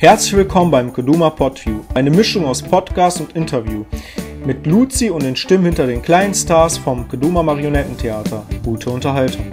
Herzlich willkommen beim Keduma Podview, eine Mischung aus Podcast und Interview mit Luzi und den Stimmen hinter den kleinen Stars vom Keduma Marionettentheater. Gute Unterhaltung.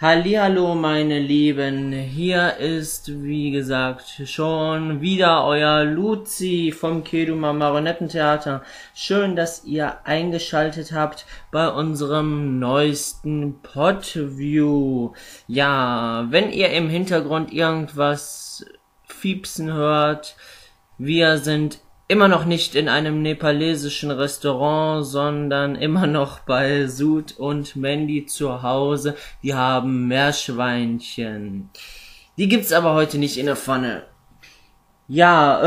Hallihallo meine Lieben, hier ist wie gesagt schon wieder euer Luzi vom Keduma Marionettentheater. Schön, dass ihr eingeschaltet habt bei unserem neuesten Podview. Ja, wenn ihr im Hintergrund irgendwas fiepsen hört, wir sind immer noch nicht in einem nepalesischen Restaurant, sondern immer noch bei Suud und Mandy zu Hause. Die haben Meerschweinchen. Die gibt's aber heute nicht in der Pfanne. Ja,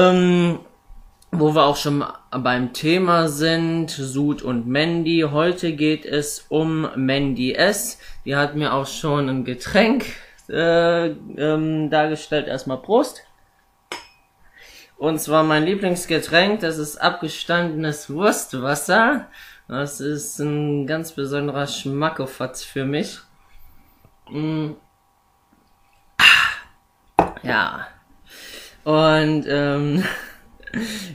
wo wir auch schon beim Thema sind, Suud und Mandy. Heute geht es um Mandy S. Die hat mir auch schon ein Getränk dargestellt. Erstmal Prost. Und zwar mein Lieblingsgetränk, das ist abgestandenes Wurstwasser. Das ist ein ganz besonderer Schmackofatz für mich. Ja. Und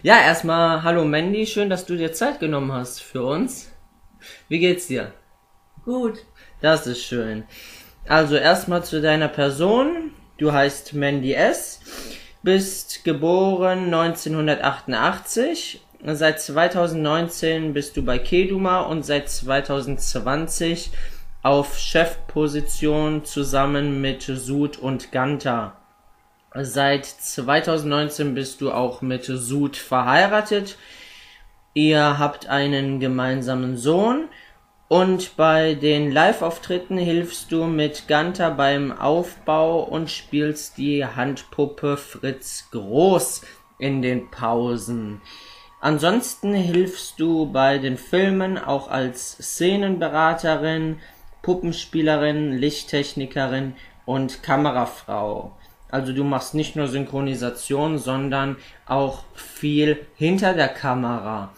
ja, erstmal hallo Mandy, schön, dass du dir Zeit genommen hast für uns. Wie geht's dir? Gut. Das ist schön. Also erstmal zu deiner Person. Du heißt Mandy S., bist geboren 1988, seit 2019 bist du bei Keduma und seit 2020 auf Chefposition zusammen mit Suud und Ganta. Seit 2019 bist du auch mit Suud verheiratet. Ihr habt einen gemeinsamen Sohn. Und bei den Live-Auftritten hilfst du mit Gunter beim Aufbau und spielst die Handpuppe Fritz Groß in den Pausen. Ansonsten hilfst du bei den Filmen auch als Szenenberaterin, Puppenspielerin, Lichttechnikerin und Kamerafrau. Also du machst nicht nur Synchronisation, sondern auch viel hinter der Kamera.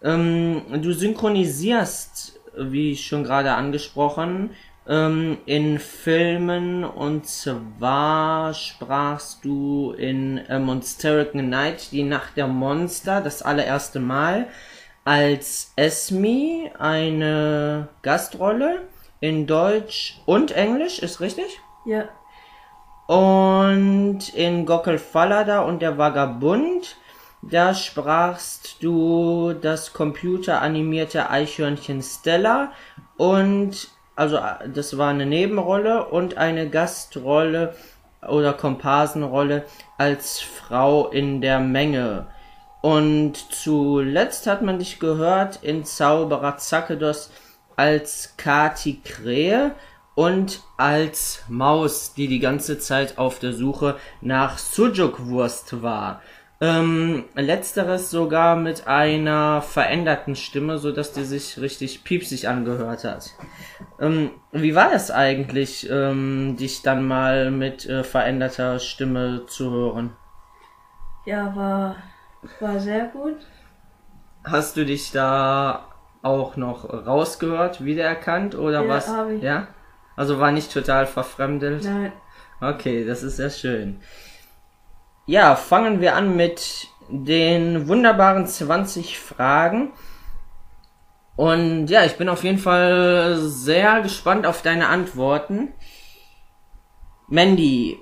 Du synchronisierst, wie schon gerade angesprochen, in Filmen, und zwar sprachst du in Monster Night, die Nacht der Monster, das allererste Mal, als Esmi eine Gastrolle in Deutsch und Englisch, ist richtig? Ja. Und in Gockel Fallada und der Vagabund, da sprachst du das computeranimierte Eichhörnchen Stella, und also das war eine Nebenrolle, und eine Gastrolle oder Komparsenrolle als Frau in der Menge. Und zuletzt hat man dich gehört in Zauberer Zackedos als Kati Krähe und als Maus, die die ganze Zeit auf der Suche nach Sujukwurst war. Letzteres sogar mit einer veränderten Stimme, so dass die sich richtig piepsig angehört hat. Wie war es eigentlich, dich dann mal mit veränderter Stimme zu hören? Ja, war sehr gut. Hast du dich da auch noch rausgehört, wiedererkannt oder ja, was? Hab ich. Ja? Also war nicht total verfremdet? Nein. Okay, das ist sehr schön. Ja, fangen wir an mit den wunderbaren 20 Fragen. Und ja, ich bin auf jeden Fall sehr gespannt auf deine Antworten. Mandy,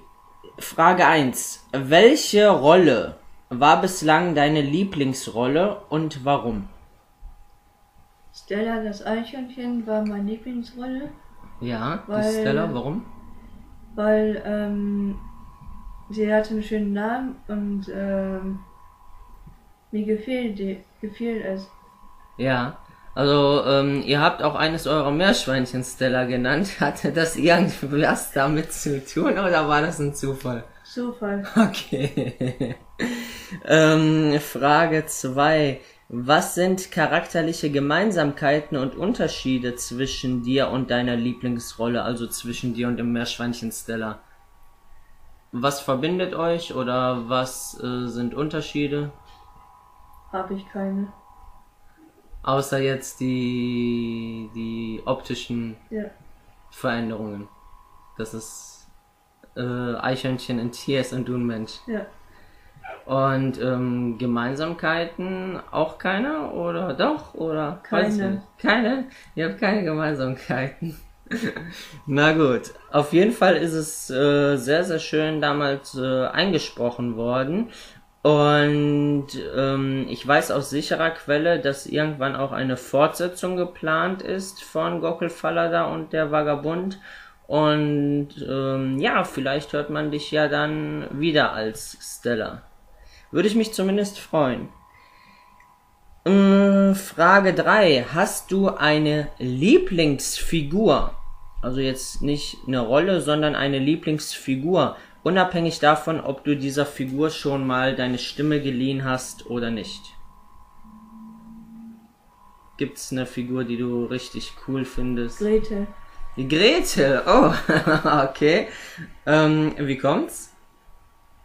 Frage 1. Welche Rolle war bislang deine Lieblingsrolle und warum? Stella, das Eichhörnchen, war meine Lieblingsrolle. Ja, weil, die Stella, warum? Weil, sie hatte einen schönen Namen und mir gefiel es. Ja, also ihr habt auch eines eurer Meerschweinchen Stella genannt. Hatte das irgendwas damit zu tun oder war das ein Zufall? Zufall. Okay. Frage 2. Was sind charakterliche Gemeinsamkeiten und Unterschiede zwischen dir und deiner Lieblingsrolle, also zwischen dir und dem Meerschweinchen Stella? Was verbindet euch oder was sind Unterschiede? Habe ich keine. Außer jetzt die optischen, ja, Veränderungen. Das ist Eichhörnchen in Tears und du ein Mensch. Ja. Und Gemeinsamkeiten auch keine? Oder doch? Oder keine. Keine? Ihr habt keine Gemeinsamkeiten. Na gut. Auf jeden Fall ist es sehr, sehr schön damals eingesprochen worden. Und ich weiß aus sicherer Quelle, dass irgendwann auch eine Fortsetzung geplant ist von Gockel Fallada und der Vagabund. Und ja, vielleicht hört man dich ja dann wieder als Stella. Würde ich mich zumindest freuen. Frage 3. Hast du eine Lieblingsfigur? Also jetzt nicht eine Rolle, sondern eine Lieblingsfigur. Unabhängig davon, ob du dieser Figur schon mal deine Stimme geliehen hast oder nicht. Gibt's eine Figur, die du richtig cool findest? Gretel. Gretel, oh, okay. Wie kommt's?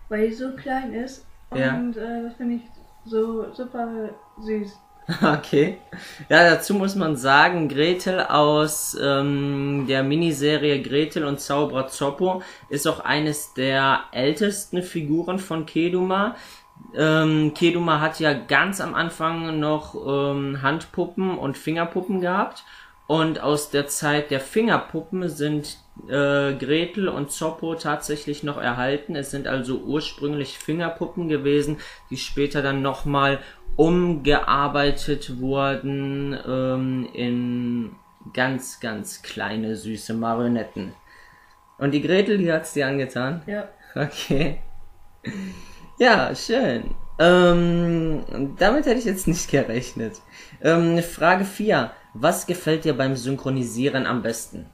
Weil sie so klein ist und ja. Das finde ich so super süß. Okay. Ja, dazu muss man sagen, Gretel aus der Miniserie Gretel und Zauberer Zoppo ist auch eines der ältesten Figuren von Keduma. Keduma hat ja ganz am Anfang noch Handpuppen und Fingerpuppen gehabt. Und aus der Zeit der Fingerpuppen sind Gretel und Zoppo tatsächlich noch erhalten. Es sind also ursprünglich Fingerpuppen gewesen, die später dann nochmal umgearbeitet wurden in ganz, ganz kleine, süße Marionetten. Und die Gretel, die hat's dir angetan? Ja. Okay. Ja, schön. Damit hätte ich jetzt nicht gerechnet. Frage 4. Was gefällt dir beim Synchronisieren am besten?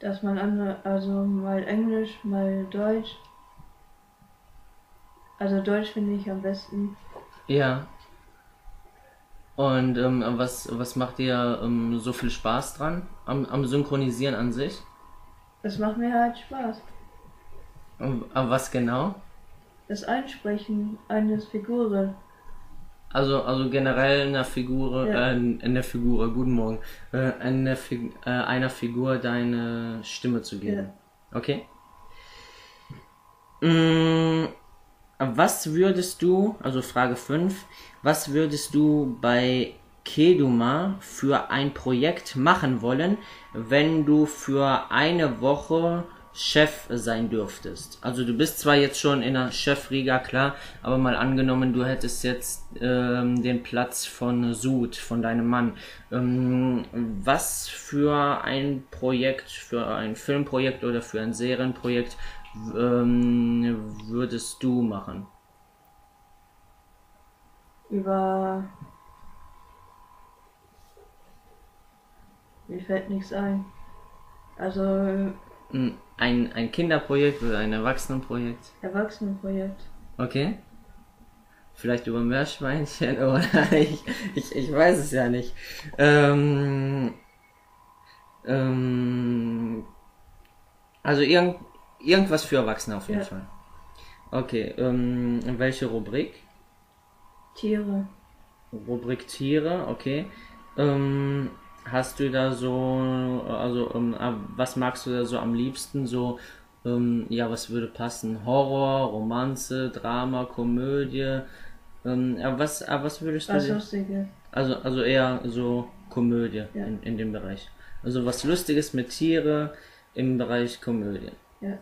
Dass man andere, also mal Englisch, mal Deutsch. Also Deutsch finde ich am besten. Ja. Und was macht dir so viel Spaß dran, am Synchronisieren an sich? Es macht mir halt Spaß. Aber was genau? Das Einsprechen eines Figuren. Also generell einer Figur, ja. Guten Morgen, einer Figur deine Stimme zu geben. Ja. Okay. Was würdest du, also Frage 5, was würdest du bei Keduma für ein Projekt machen wollen, wenn du für eine Woche Chef sein dürftest? Also du bist zwar jetzt schon in der Chefriga, klar, aber mal angenommen, du hättest jetzt den Platz von Suud, von deinem Mann. Was für ein Projekt, für ein Filmprojekt oder für ein Serienprojekt würdest du machen? Mir fällt nichts ein. Also... Ein Kinderprojekt oder ein Erwachsenenprojekt? Erwachsenenprojekt. Okay. Vielleicht über Meerschweinchen oder ich weiß es ja nicht. Also irgendwas für Erwachsene auf jeden Fall. Okay, welche Rubrik? Tiere. Rubrik Tiere, okay. Hast du da so, also was magst du da so am liebsten, so, ja, was würde passen? Horror, Romanze, Drama, Komödie, was würdest du... Was Lustiges. Also eher so Komödie, ja. in dem Bereich. Also was Lustiges mit Tiere im Bereich Komödie. Ja.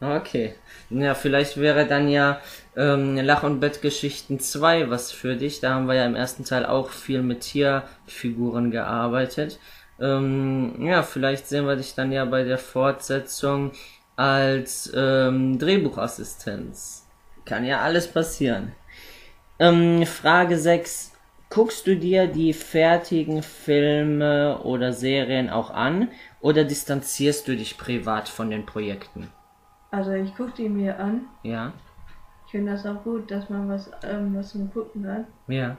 Okay, ja, vielleicht wäre dann ja Lach- und Bettgeschichten 2 was für dich. Da haben wir ja im ersten Teil auch viel mit Tierfiguren gearbeitet. Ja, vielleicht sehen wir dich dann ja bei der Fortsetzung als Drehbuchassistenz. Kann ja alles passieren. Frage 6. Guckst du dir die fertigen Filme oder Serien auch an oder distanzierst du dich privat von den Projekten? Also ich gucke die mir an. Ja. Ich finde das auch gut, dass man was zum Gucken hat. Ja.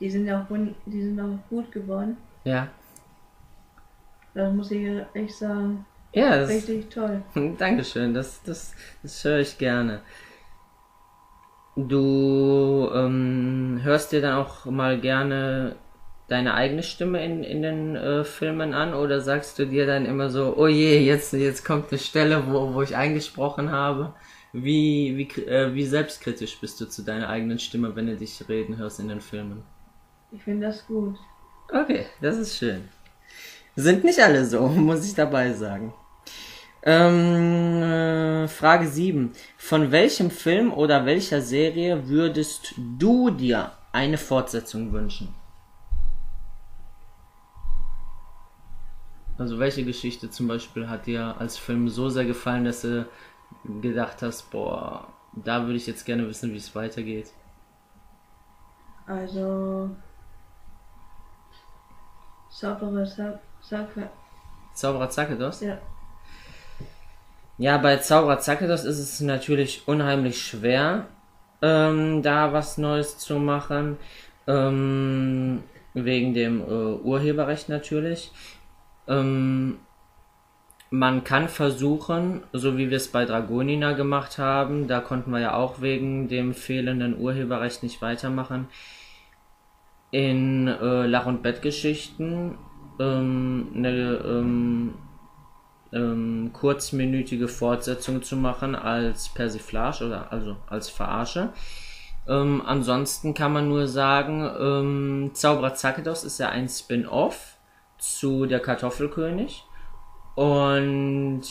Die sind auch gut geworden. Ja. Das muss ich echt sagen. Ja, das ist richtig toll. Dankeschön, das höre ich gerne. Du hörst dir dann auch mal gerne deine eigene Stimme in den Filmen an oder sagst du dir dann immer so, oh je, jetzt kommt eine Stelle, wo ich eingesprochen habe? Wie selbstkritisch bist du zu deiner eigenen Stimme, wenn du dich reden hörst in den Filmen? Ich finde das gut. Okay, das ist schön. Sind nicht alle so, muss ich dabei sagen. Frage 7. Von welchem Film oder welcher Serie würdest du dir eine Fortsetzung wünschen? Also welche Geschichte zum Beispiel hat dir als Film so sehr gefallen, dass du gedacht hast, boah, da würde ich jetzt gerne wissen, wie es weitergeht? Also... Zauberer Zackedos? Ja. Ja, bei Zauberer Zackedos ist es natürlich unheimlich schwer, da was Neues zu machen, wegen dem Urheberrecht natürlich. Man kann versuchen, so wie wir es bei Dragonina gemacht haben, da konnten wir ja auch wegen dem fehlenden Urheberrecht nicht weitermachen, in Lach- und Bettgeschichten eine kurzminütige Fortsetzung zu machen als Persiflage oder also als Verarsche. Ansonsten kann man nur sagen, Zauberer Zackedos ist ja ein Spin-Off zu der Kartoffelkönig und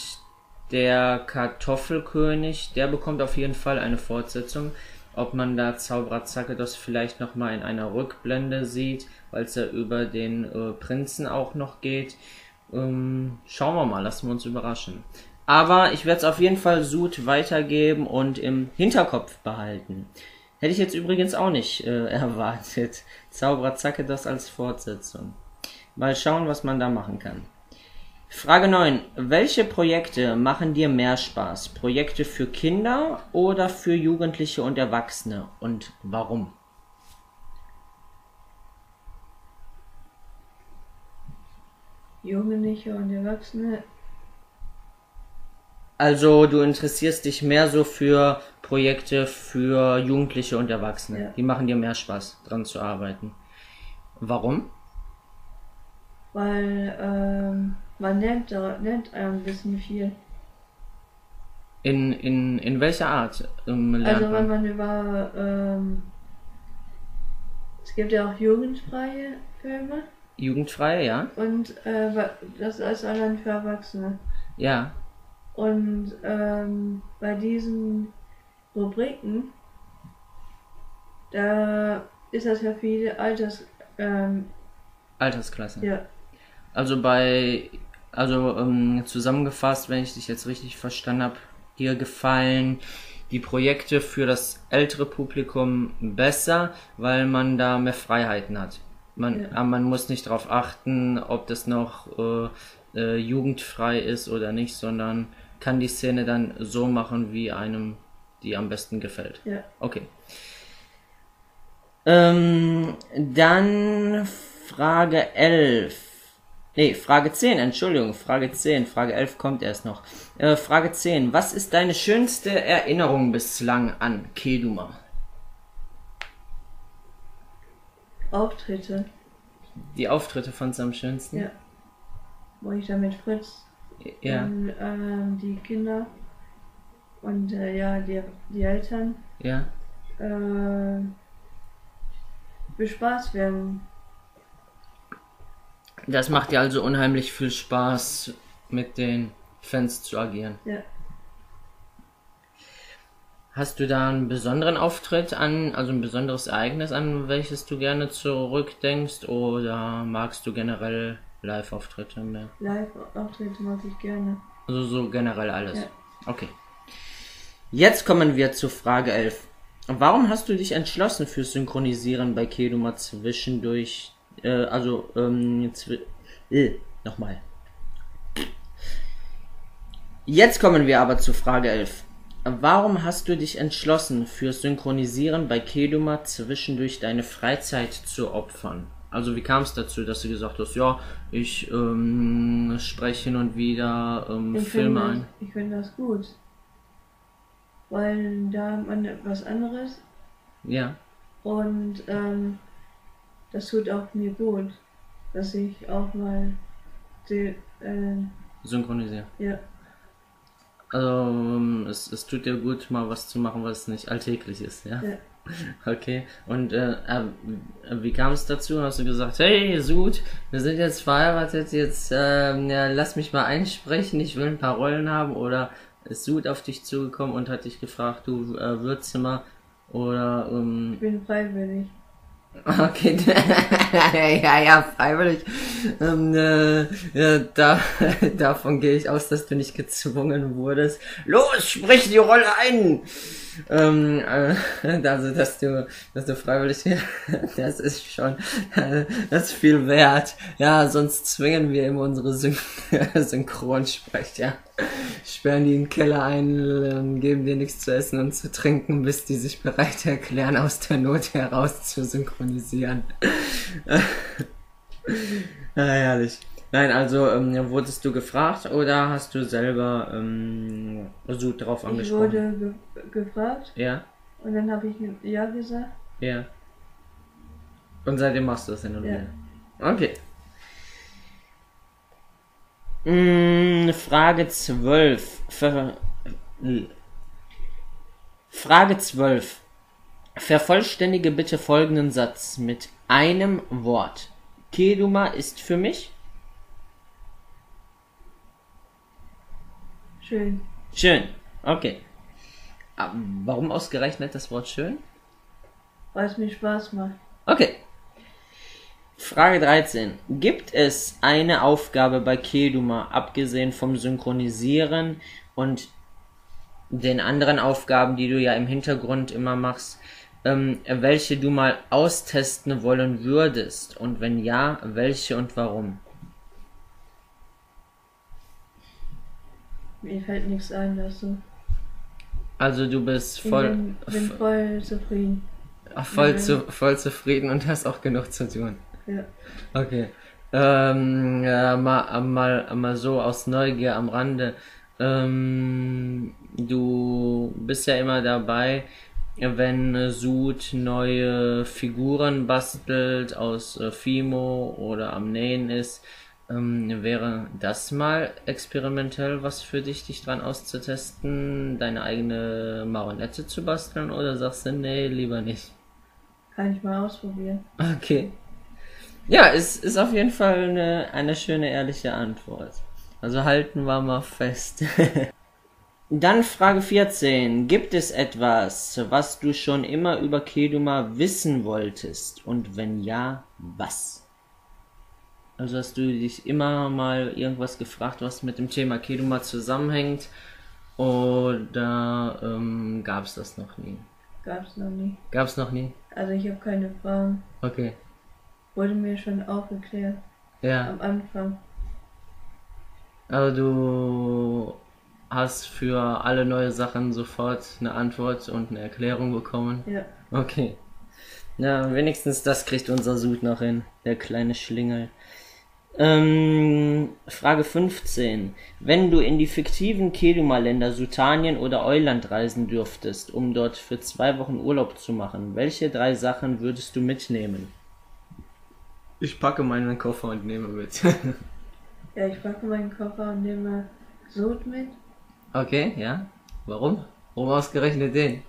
der Kartoffelkönig, der bekommt auf jeden Fall eine Fortsetzung. Ob man da Zauberer Zackedos vielleicht nochmal in einer Rückblende sieht, weil es ja über den Prinzen auch noch geht. Schauen wir mal, lassen wir uns überraschen. Aber ich werde es auf jeden Fall Suud weitergeben und im Hinterkopf behalten. Hätte ich jetzt übrigens auch nicht erwartet. Zauberer Zackedos als Fortsetzung. Mal schauen, was man da machen kann. Frage 9. Welche Projekte machen dir mehr Spaß? Projekte für Kinder oder für Jugendliche und Erwachsene? Und warum? Jugendliche und Erwachsene. Also du interessierst dich mehr so für Projekte für Jugendliche und Erwachsene. Ja. Die machen dir mehr Spaß, dran zu arbeiten. Warum? Weil man lernt ein bisschen viel. In welcher Art? Also wenn man über... es gibt ja auch jugendfreie Filme. Jugendfreie, ja. Und das ist allein für Erwachsene. Ja. Und bei diesen Rubriken, da ist das ja für jede Altersklasse. Ja. Also zusammengefasst, wenn ich dich jetzt richtig verstanden habe, dir gefallen die Projekte für das ältere Publikum besser, weil man da mehr Freiheiten hat. Man muss nicht darauf achten, ob das noch jugendfrei ist oder nicht, sondern kann die Szene dann so machen, wie einem die am besten gefällt. Ja. Okay. Dann Frage 11. Nee, Frage 10, Entschuldigung, Frage 10, Frage 11 kommt erst noch. Frage 10, was ist deine schönste Erinnerung bislang an Keduma? Auftritte. Die Auftritte fandst du am schönsten? Ja, wo ich da mit Fritz und die Kinder und die Eltern bespaßt werden. Das macht dir also unheimlich viel Spaß, mit den Fans zu agieren. Ja. Hast du da einen besonderen Auftritt also ein besonderes Ereignis, an welches du gerne zurückdenkst, oder magst du generell Live-Auftritte mehr? Live-Auftritte mag ich gerne. Also so generell alles? Ja. Okay. Jetzt kommen wir zu Frage 11. Warum hast du dich entschlossen fürs Synchronisieren bei Keduma zwischendurch? Jetzt kommen wir aber zu Frage 11. Warum hast du dich entschlossen, fürs Synchronisieren bei Keduma zwischendurch deine Freizeit zu opfern? Also wie kam es dazu, dass du gesagt hast, ja, ich spreche hin und wieder Filme ein? Ich finde das gut, weil da hat man etwas anderes. Ja. Und das tut auch mir gut, dass ich auch mal die, synchronisiere. Ja. Also es tut dir gut, mal was zu machen, was nicht alltäglich ist, ja? Ja. Okay, und wie kam es dazu? Hast du gesagt, hey Suud, wir sind jetzt verheiratet, jetzt ja, lass mich mal einsprechen, ich will ein paar Rollen haben, oder ist Suud auf dich zugekommen und hat dich gefragt, du würdest du mal, oder... Ich bin freiwillig. Okay, ja, freiwillig. Ja, davon gehe ich aus, dass du nicht gezwungen wurdest. Los, sprich die Rolle ein! Also, dass du freiwillig, das ist schon, das ist viel wert. Ja, sonst zwingen wir immer unsere Synchronsprecher. Sperren die in den Keller ein, geben dir nichts zu essen und zu trinken, bis die sich bereit erklären, aus der Not heraus zu synchronisieren. Ja, herrlich. Nein, also wurdest du gefragt oder hast du selber Suud drauf angesprochen? Ich wurde gefragt. Ja. Und dann habe ich ja gesagt. Ja. Und seitdem machst du das hin und her. Ja. Okay. Frage 12. Frage 12. Vervollständige bitte folgenden Satz mit einem Wort. Keduma ist für mich schön. Schön, okay. Warum ausgerechnet das Wort schön? Weil es mir Spaß macht. Okay. Frage 13. Gibt es eine Aufgabe bei Keduma, abgesehen vom Synchronisieren und den anderen Aufgaben, die du ja im Hintergrund immer machst, welche du mal austesten wollen würdest? Und wenn ja, welche und warum? Mir fällt nichts ein, dazu. Also du bist voll... Ich bin voll zufrieden. Ach, voll zufrieden und hast auch genug zu tun. Ja. Okay. Mal so aus Neugier am Rande. Du bist ja immer dabei, wenn Suud neue Figuren bastelt, aus Fimo oder am Nähen ist. Wäre das mal experimentell was für dich, dich dran auszutesten, deine eigene Marionette zu basteln, oder sagst du, nee, lieber nicht? Kann ich mal ausprobieren. Okay. Ja, es ist auf jeden Fall eine schöne, ehrliche Antwort. Also halten wir mal fest. Dann Frage 14. Gibt es etwas, was du schon immer über Keduma wissen wolltest? Und wenn ja, was? Also hast du dich immer mal irgendwas gefragt, was mit dem Thema Keduma zusammenhängt, oder gab es das noch nie? Gab es noch nie. Gab es noch nie? Also ich habe keine Fragen. Okay. Wurde mir schon aufgeklärt. Ja. Am Anfang. Also du hast für alle neue Sachen sofort eine Antwort und eine Erklärung bekommen? Ja. Okay. Na, wenigstens das kriegt unser Suud noch hin, der kleine Schlingel. Frage 15. Wenn du in die fiktiven Keduma-Länder Sutanien oder Euland reisen dürftest, um dort für 2 Wochen Urlaub zu machen, welche 3 Sachen würdest du mitnehmen? Ich packe meinen Koffer und nehme mit. Ja, ich packe meinen Koffer und nehme Suud mit. Okay, ja. Warum? Warum ausgerechnet den?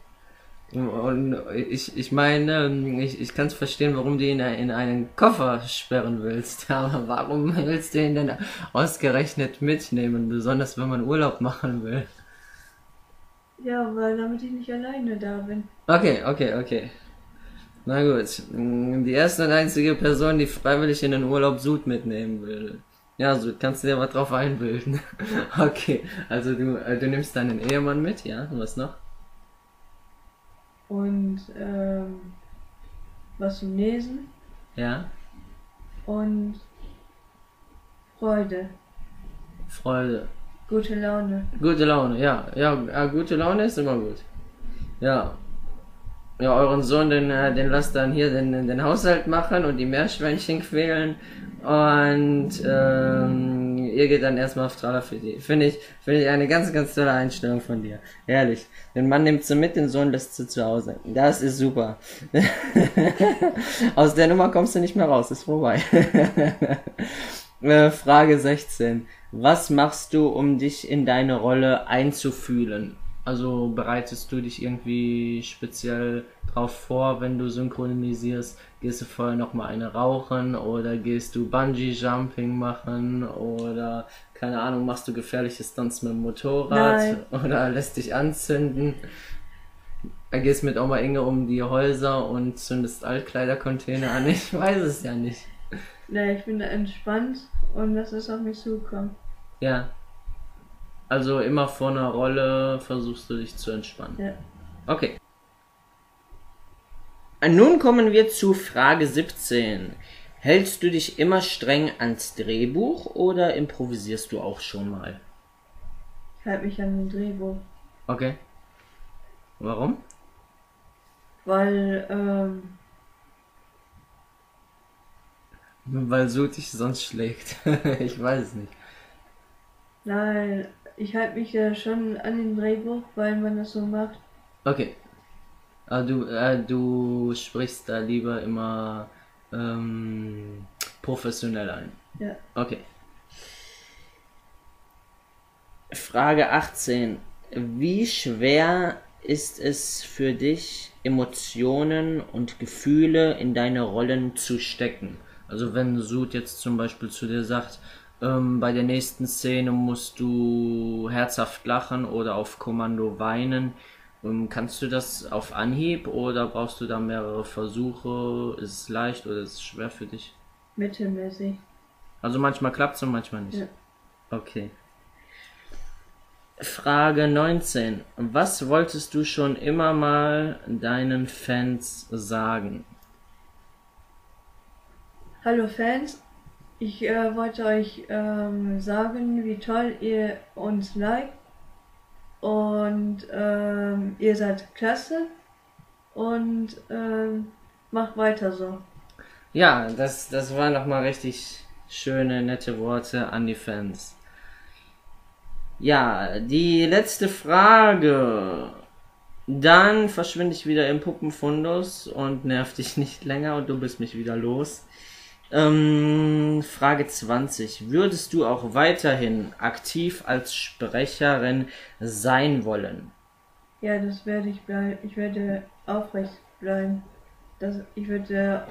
Und ich meine, ich kann es verstehen, warum du ihn in einen Koffer sperren willst, aber warum willst du ihn denn ausgerechnet mitnehmen, besonders wenn man Urlaub machen will? Ja, weil damit ich nicht alleine da bin. Okay. Na gut, die erste und einzige Person, die freiwillig in den Urlaub Suud mitnehmen will. Ja, Suud, kannst du dir was drauf einbilden. Okay, also du nimmst deinen Ehemann mit, ja, was noch? Und was zum Lesen. Ja. Und Freude. Freude. Gute Laune. Gute Laune, ja. Ja, gute Laune ist immer gut. Ja. Ja, euren Sohn, den lasst dann hier den Haushalt machen und die Meerschweinchen quälen. Und ihr geht dann erstmal auf Tralafiti. Finde ich eine ganz, ganz tolle Einstellung von dir. Ehrlich. Den Mann nimmt sie mit, den Sohn lässt sie zu Hause. Das ist super. Aus der Nummer kommst du nicht mehr raus, ist vorbei. Frage 16. Was machst du, um dich in deine Rolle einzufühlen? Also bereitest du dich irgendwie speziell drauf vor, wenn du synchronisierst? Gehst du vorher nochmal eine rauchen oder gehst du Bungee-Jumping machen oder, keine Ahnung, machst du gefährliche Stunts mit dem Motorrad? Nein. Oder lässt dich anzünden? Gehst mit Oma Inge um die Häuser und zündest Altkleidercontainer an? Ich weiß es ja nicht. Ja, ich bin da entspannt und lass es auf mich zukommen. Ja. Also immer vor einer Rolle versuchst du dich zu entspannen. Ja. Okay. Nun kommen wir zu Frage 17. Hältst du dich immer streng ans Drehbuch oder improvisierst du auch schon mal? Ich halte mich an den Drehbuch. Okay. Warum? Weil Suud dich sonst schlägt. Ich weiß es nicht. Nein, ich halte mich ja schon an den Drehbuch, weil man das so macht. Okay. Also du sprichst da lieber immer professionell ein. Ja. Okay. Frage 18. Wie schwer ist es für dich, Emotionen und Gefühle in deine Rollen zu stecken? Also wenn Suud jetzt zum Beispiel zu dir sagt, bei der nächsten Szene musst du herzhaft lachen oder auf Kommando weinen, kannst du das auf Anhieb oder brauchst du da mehrere Versuche? Ist es leicht oder ist es schwer für dich? Mittelmäßig. Also manchmal klappt es und manchmal nicht. Ja. Okay. Frage 19. Was wolltest du schon immer mal deinen Fans sagen? Hallo Fans, ich wollte euch sagen, wie toll ihr uns liked. Und ihr seid klasse und macht weiter so. Ja, das waren nochmal richtig schöne, nette Worte an die Fans. Ja, die letzte Frage. Dann verschwinde ich wieder im Puppenfundus und nerv dich nicht länger und du bist mich wieder los. Frage 20. Würdest du auch weiterhin aktiv als Sprecherin sein wollen? Ja, das werde ich bleiben. Ich werde aufrecht bleiben. Ich werde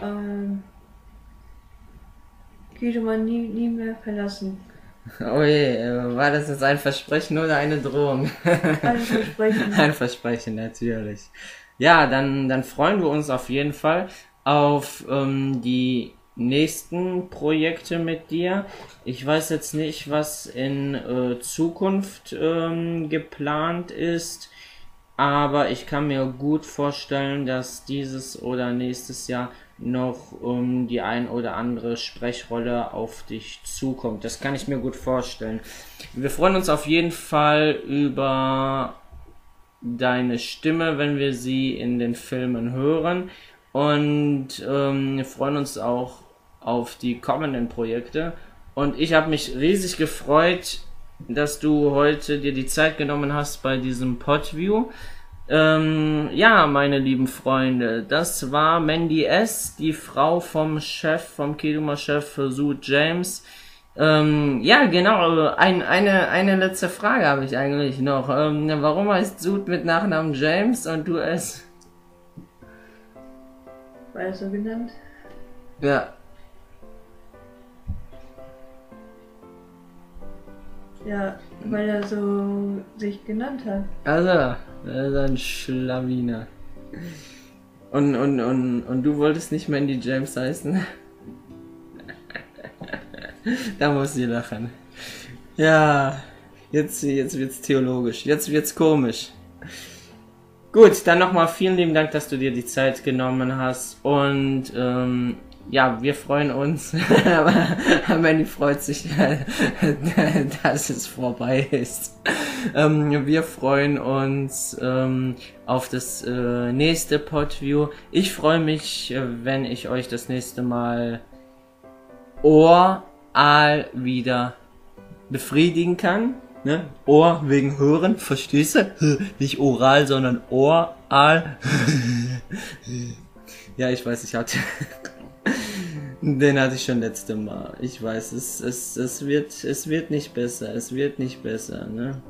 Keduma nie mehr verlassen. Oh je, war das jetzt ein Versprechen oder eine Drohung? Ein Versprechen. Ein Versprechen, natürlich. Ja, dann freuen wir uns auf jeden Fall auf die nächsten Projekte mit dir. Ich weiß jetzt nicht, was in Zukunft geplant ist, aber ich kann mir gut vorstellen, dass dieses oder nächstes Jahr noch die ein oder andere Sprechrolle auf dich zukommt. Das kann ich mir gut vorstellen. Wir freuen uns auf jeden Fall über deine Stimme, wenn wir sie in den Filmen hören, und wir freuen uns auch auf die kommenden Projekte. Und ich habe mich riesig gefreut, dass du heute dir die Zeit genommen hast bei diesem Podview. Ja, meine lieben Freunde, das war Mandy S., die Frau vom Chef, vom Keduma-Chef Suud James. Ja, genau, eine letzte Frage habe ich eigentlich noch. Warum heißt Suud mit Nachnamen James und du S.? War er so genannt? Ja. Ja, weil er so sich genannt hat. Also, er ist ein Schlawiner. Und du wolltest nicht Mandy James heißen? Da muss ich lachen. Ja, jetzt wird's theologisch, jetzt wird's komisch. Gut, dann nochmal vielen lieben Dank, dass du dir die Zeit genommen hast. Und ja, wir freuen uns. Mandy freut sich, dass es vorbei ist. Wir freuen uns auf das nächste Podview. Ich freue mich, wenn ich euch das nächste Mal oral wieder befriedigen kann. Ne? Ohr wegen Hören, verstehst du? Nicht oral, sondern Oral. Ja, ich weiß, ich hatte... Den hatte ich schon letzte Mal. Ich weiß, es wird nicht besser. Es wird nicht besser, ne?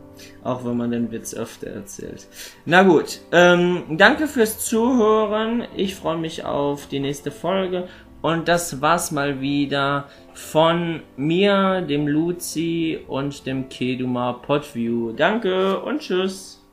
Auch wenn man den Witz öfter erzählt. Na gut, danke fürs Zuhören. Ich freue mich auf die nächste Folge. Und das war's mal wieder von mir, dem Luzi und dem Keduma Podview. Danke und tschüss.